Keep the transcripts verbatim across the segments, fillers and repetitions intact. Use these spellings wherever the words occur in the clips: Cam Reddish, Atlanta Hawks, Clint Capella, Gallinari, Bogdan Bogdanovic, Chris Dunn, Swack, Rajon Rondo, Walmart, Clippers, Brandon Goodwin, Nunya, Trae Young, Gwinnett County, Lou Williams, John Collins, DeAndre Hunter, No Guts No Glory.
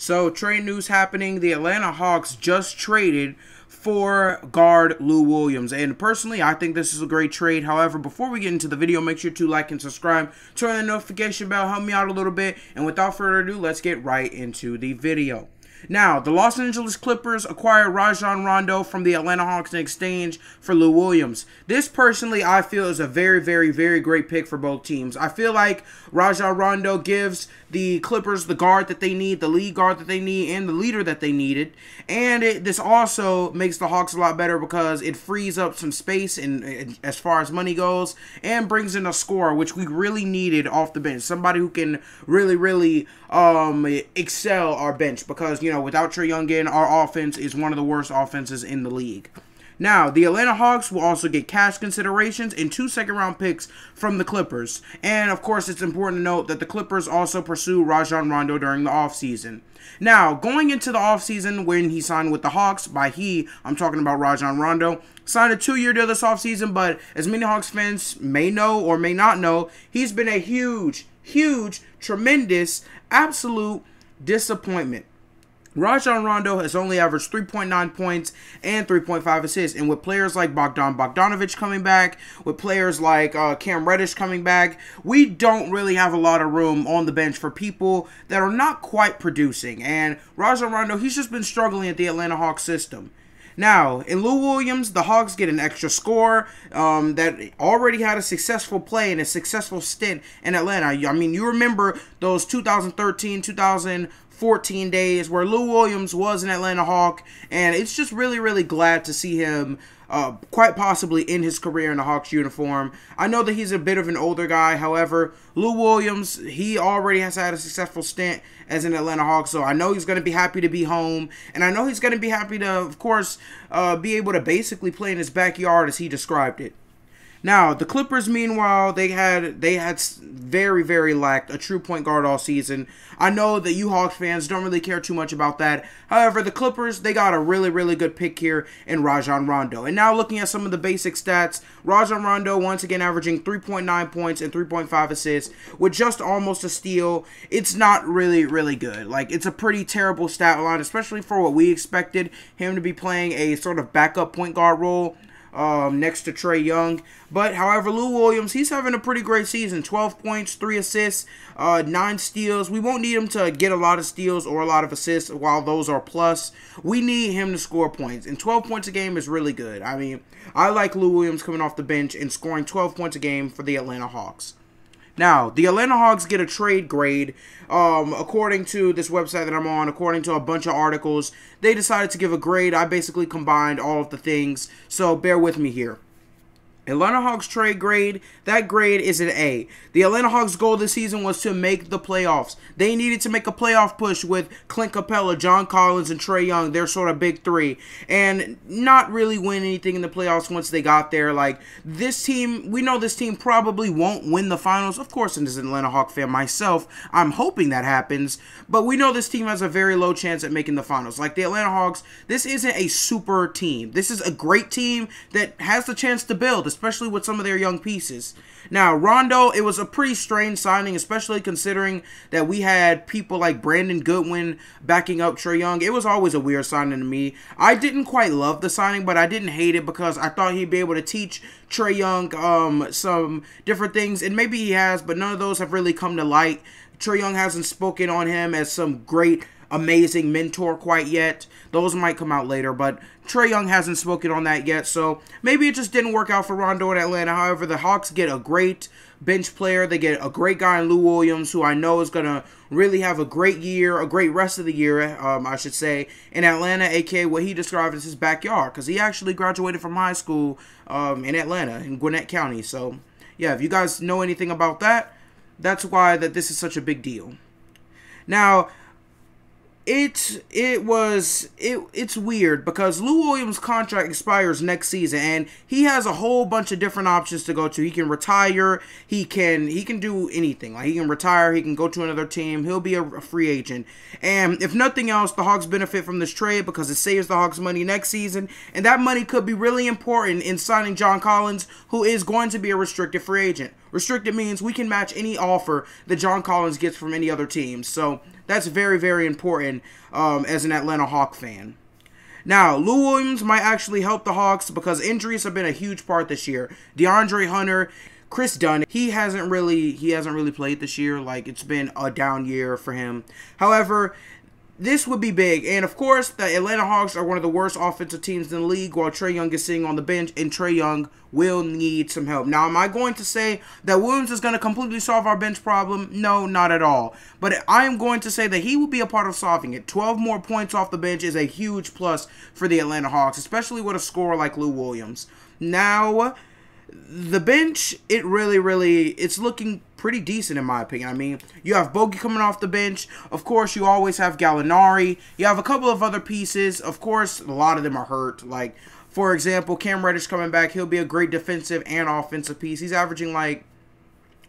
So trade news happening. The Atlanta Hawks just traded for guard Lou Williams, and personally I think this is a great trade. However, before we get into the video, make sure to like and subscribe, turn on the notification bell, help me out a little bit, and without further ado, let's get right into the video. Now, the Los Angeles Clippers acquired Rajon Rondo from the Atlanta Hawks in exchange for Lou Williams. This, personally, I feel is a very, very, very great pick for both teams. I feel like Rajon Rondo gives the Clippers the guard that they need, the lead guard that they need, and the leader that they needed. And it, this also makes the Hawks a lot better because it frees up some space in, in, as far as money goes, and brings in a scorer, which we really needed off the bench. Somebody who can really, really um, excel our bench because, you You know, without Trae Young in, our offense is one of the worst offenses in the league. Now, the Atlanta Hawks will also get cash considerations and two second-round picks from the Clippers. And, of course, it's important to note that the Clippers also pursue Rajon Rondo during the offseason. Now, going into the offseason when he signed with the Hawks, by he, I'm talking about Rajon Rondo, signed a two-year deal this offseason, but as many Hawks fans may know or may not know, he's been a huge, huge, tremendous, absolute disappointment. Rajon Rondo has only averaged three point nine points and three point five assists, and with players like Bogdan Bogdanovic coming back, with players like uh, Cam Reddish coming back, we don't really have a lot of room on the bench for people that are not quite producing, and Rajon Rondo, he's just been struggling at the Atlanta Hawks system. Now, in Lou Williams, the Hawks get an extra scorer um, that already had a successful play and a successful stint in Atlanta. I mean, you remember those two thousand thirteen, two thousand fourteen days where Lou Williams was an Atlanta Hawk, and it's just really, really glad to see him uh, quite possibly in his career in the Hawks uniform. I know that he's a bit of an older guy, however, Lou Williams, he already has had a successful stint as an Atlanta Hawk, so I know he's going to be happy to be home, and I know he's going to be happy to, of course, uh, be able to basically play in his backyard as he described it. Now, the Clippers, meanwhile, they had they had very, very lacked a true point guard all season. I know that you Hawks fans don't really care too much about that. However, the Clippers, they got a really, really good pick here in Rajon Rondo. And now looking at some of the basic stats, Rajon Rondo once again averaging three point nine points and three point five assists with just almost a steal. It's not really, really good. Like, it's a pretty terrible stat line, especially for what we expected him to be playing a sort of backup point guard role. Um, next to Trae Young. But, however, Lou Williams, he's having a pretty great season. twelve points, three assists, uh, nine steals. We won't need him to get a lot of steals or a lot of assists while those are plus. We need him to score points. And twelve points a game is really good. I mean, I like Lou Williams coming off the bench and scoring twelve points a game for the Atlanta Hawks. Now, the Atlanta Hawks get a trade grade. Um, according to this website that I'm on, according to a bunch of articles, they decided to give a grade. I basically combined all of the things, so bear with me here. Atlanta Hawks trade grade, that grade is an A. The Atlanta Hawks' goal this season was to make the playoffs. They needed to make a playoff push with Clint Capella, John Collins, and Trae Young, their sort of big three, and not really win anything in the playoffs once they got there. Like, this team, we know this team probably won't win the finals. Of course, and as an Atlanta Hawk fan myself, I'm hoping that happens, but we know this team has a very low chance at making the finals. Like, the Atlanta Hawks, this isn't a super team. This is a great team that has the chance to build, especially with some of their young pieces. Now, Rondo, it was a pretty strange signing, especially considering that we had people like Brandon Goodwin backing up Trae Young. It was always a weird signing to me. I didn't quite love the signing, but I didn't hate it because I thought he'd be able to teach Trae Young um, some different things, and maybe he has, but none of those have really come to light. Trae Young hasn't spoken on him as some great, amazing mentor quite yet. Those might come out later, but Trae Young hasn't spoken on that yet, so maybe it just didn't work out for Rondo in Atlanta. However, the Hawks get a great bench player. They get a great guy in Lou Williams, who I know is going to really have a great year, a great rest of the year, um, I should say, in Atlanta, a k a what he described as his backyard, because he actually graduated from high school um, in Atlanta, in Gwinnett County. So, yeah, if you guys know anything about that, that's why that this is such a big deal. Now, It it was it it's weird because Lou Williams' contract expires next season, and he has a whole bunch of different options to go to. He can retire, he can he can do anything. Like, he can retire, he can go to another team, he'll be a, a free agent. And if nothing else, the Hawks benefit from this trade because it saves the Hawks money next season, and that money could be really important in signing John Collins, who is going to be a restricted free agent. Restricted means we can match any offer that John Collins gets from any other team. So That's very, very important um, as an Atlanta Hawk fan. Now, Lou Williams might actually help the Hawks because injuries have been a huge part this year. DeAndre Hunter, Chris Dunn, he hasn't really he hasn't really played this year. Like, it's been a down year for him. However, this would be big. And, of course, the Atlanta Hawks are one of the worst offensive teams in the league while Trae Young is sitting on the bench, and Trae Young will need some help. Now, am I going to say that Williams is going to completely solve our bench problem? No, not at all. But I am going to say that he will be a part of solving it. twelve more points off the bench is a huge plus for the Atlanta Hawks, especially with a scorer like Lou Williams. Now, the bench, it really, really, it's looking pretty decent in my opinion. I mean, you have Bogey coming off the bench. Of course, you always have Gallinari. You have a couple of other pieces. Of course, a lot of them are hurt. Like, for example, Cam Reddish coming back. He'll be a great defensive and offensive piece. He's averaging, like,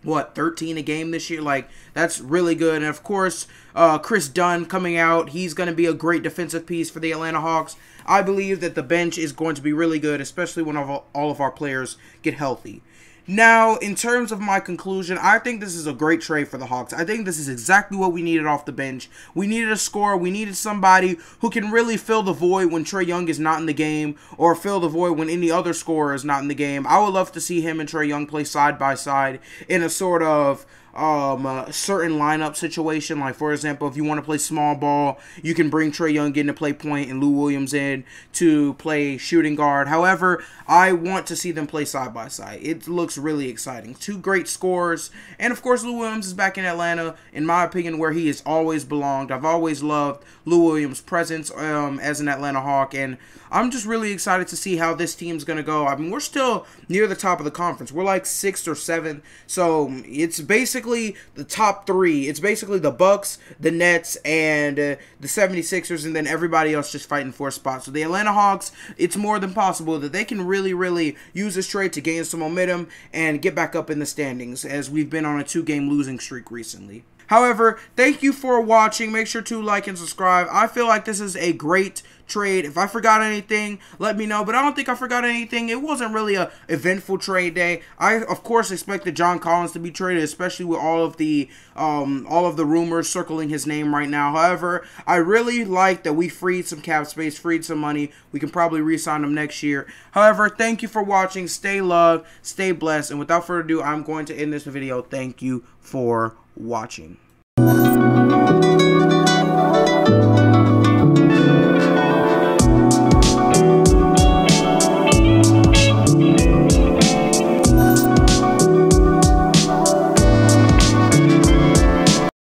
what, thirteen a game this year? Like, that's really good. And, of course, uh, Chris Dunn coming out. He's going to be a great defensive piece for the Atlanta Hawks. I believe that the bench is going to be really good, especially when all of our players get healthy. Now, in terms of my conclusion, I think this is a great trade for the Hawks. I think this is exactly what we needed off the bench. We needed a scorer. We needed somebody who can really fill the void when Trae Young is not in the game, or fill the void when any other scorer is not in the game. I would love to see him and Trae Young play side by side in a sort of um, uh, certain lineup situation. Like, for example, if you want to play small ball, you can bring Trae Young in to play point and Lou Williams in to play shooting guard. However, I want to see them play side by side. It looks really exciting. Two great scorers. And of course, Lou Williams is back in Atlanta, in my opinion, where he has always belonged. I've always loved Lou Williams' presence um, as an Atlanta Hawk, and I'm just really excited to see how this team's going to go. I mean, we're still near the top of the conference. We're like sixth or seventh, so it's basically the top three. It's basically the Bucks, the Nets, and uh, the seventy-sixers, and then everybody else just fighting for a spot. So the Atlanta Hawks, it's more than possible that they can really, really use this trade to gain some momentum and get back up in the standings, as we've been on a two-game losing streak recently. However, thank you for watching. Make sure to like and subscribe. I feel like this is a great trade. If I forgot anything, let me know. But I don't think I forgot anything. It wasn't really an eventful trade day. I, of course, expected John Collins to be traded, especially with all of the um, all of the rumors circling his name right now. However, I really like that we freed some cap space, freed some money. We can probably re-sign him next year. However, thank you for watching. Stay loved, stay blessed. And without further ado, I'm going to end this video. Thank you for watching.